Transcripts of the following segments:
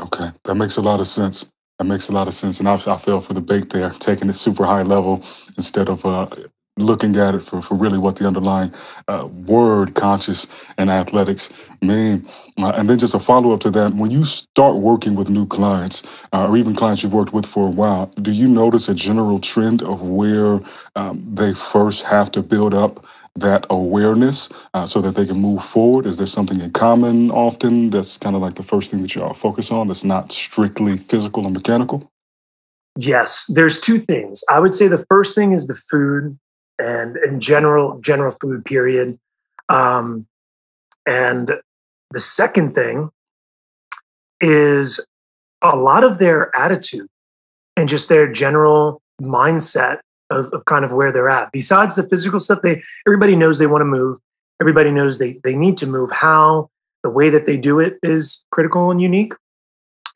Okay, that makes a lot of sense. That makes a lot of sense. And obviously I fell for the bait there, taking it super high level instead of looking at it for really what the underlying word conscious and athletics mean. And then just a follow-up to that, when you start working with new clients or even clients you've worked with for a while, do you notice a general trend of where they first have to build up that awareness so that they can move forward? Is there something in common often that's kind of like the first thing that y'all focus on that's not strictly physical and mechanical? Yes, there's two things. I would say the first thing is the food and in general food period. And the second thing is a lot of their attitude and just their general mindset of kind of where they're at. Besides the physical stuff, everybody knows they want to move. Everybody knows they need to move. How the way that they do it is critical and unique,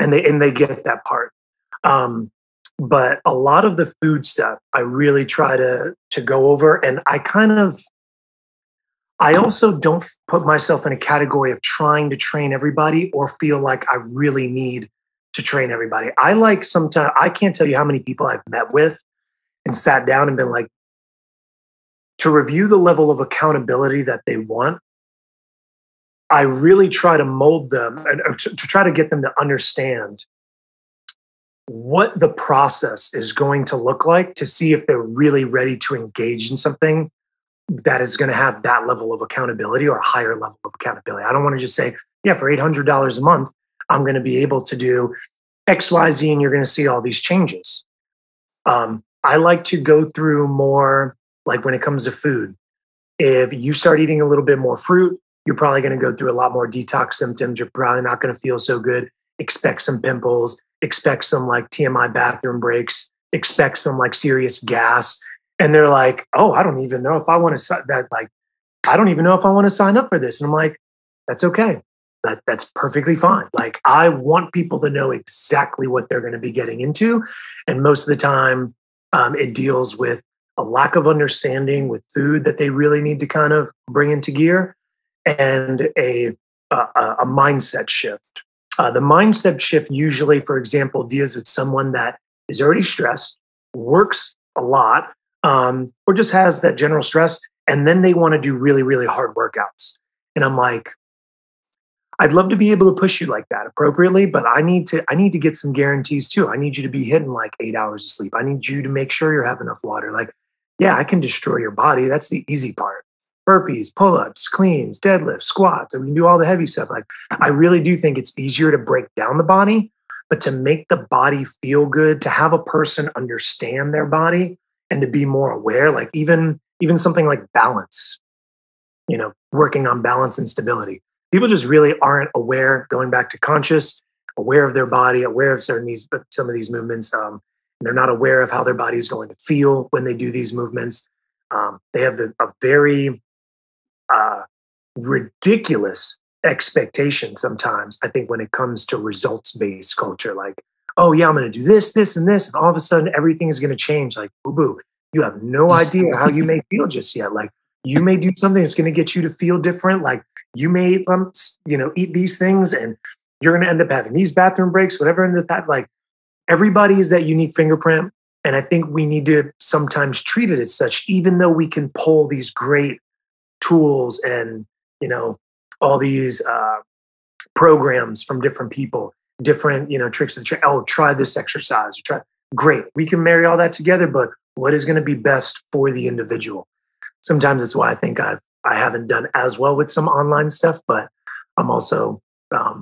and they get that part. But a lot of the food stuff, I really try to go over, and I also don't put myself in a category of trying to train everybody or feel like I really need to train everybody. I can't tell you how many people I've met with and sat down and been like, to review the level of accountability that they want, I really try to mold them and to try to get them to understand what the process is going to look like to see if they're really ready to engage in something that is going to have that level of accountability or a higher level of accountability. I don't want to just say, yeah, for $800 a month, I'm going to be able to do X, Y, Z, and you're going to see all these changes. I like to go through more, like when it comes to food, if you start eating a little bit more fruit, you're probably going to go through a lot more detox symptoms. You're probably not going to feel so good. Expect some pimples, expect some like TMI bathroom breaks, expect some like serious gas. And they're like, oh, I don't even know if I want to that. Like, I don't even know if I want to sign up for this. And I'm like, that's okay. That's perfectly fine. Like, I want people to know exactly what they're going to be getting into. And most of the time, it deals with a lack of understanding with food that they really need to kind of bring into gear, and a mindset shift. The mindset shift usually, for example, deals with someone that is already stressed, works a lot, or just has that general stress, and then they want to do really, really hard workouts. And I'm like, I'd love to be able to push you like that appropriately, but I need to get some guarantees too. I need you to be hitting like 8 hours of sleep. I need you to make sure you have enough water. Like, yeah, I can destroy your body. That's the easy part. Burpees, pull-ups, cleans, deadlifts, squats. And we can do all the heavy stuff. Like, I really do think it's easier to break down the body, but to make the body feel good, to have a person understand their body and to be more aware, like even something like balance, working on balance and stability. People just really aren't aware, going back to conscious, aware of their body, aware of certain needs, but some of these movements, they're not aware of how their body is going to feel when they do these movements. They have a very ridiculous expectation sometimes, I think, when it comes to results-based culture. Like, oh, yeah, I'm going to do this, this, and this, and all of a sudden everything is going to change. Like, boo-boo, you have no idea how you may feel just yet. Like, you may do something that's going to get you to feel different. Like, you may, eat these things and you're going to end up having these bathroom breaks, whatever. Like, everybody is that unique fingerprint. And I think we need to sometimes treat it as such, even though we can pull these great tools and, all these programs from different people, different, tricks of the trade. Oh, try this exercise. Great. We can marry all that together, but what is going to be best for the individual? Sometimes that's why I think I haven't done as well with some online stuff, but I'm also I'm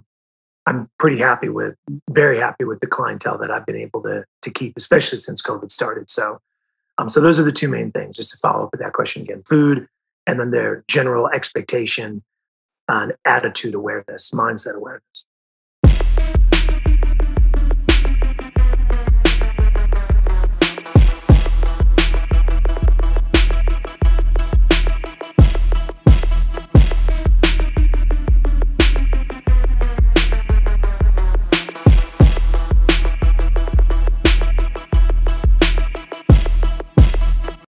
very happy with the clientele that I've been able to keep, especially since COVID started. So those are the two main things. Just to follow up with that question again: food, and then their general expectation and attitude awareness, mindset awareness.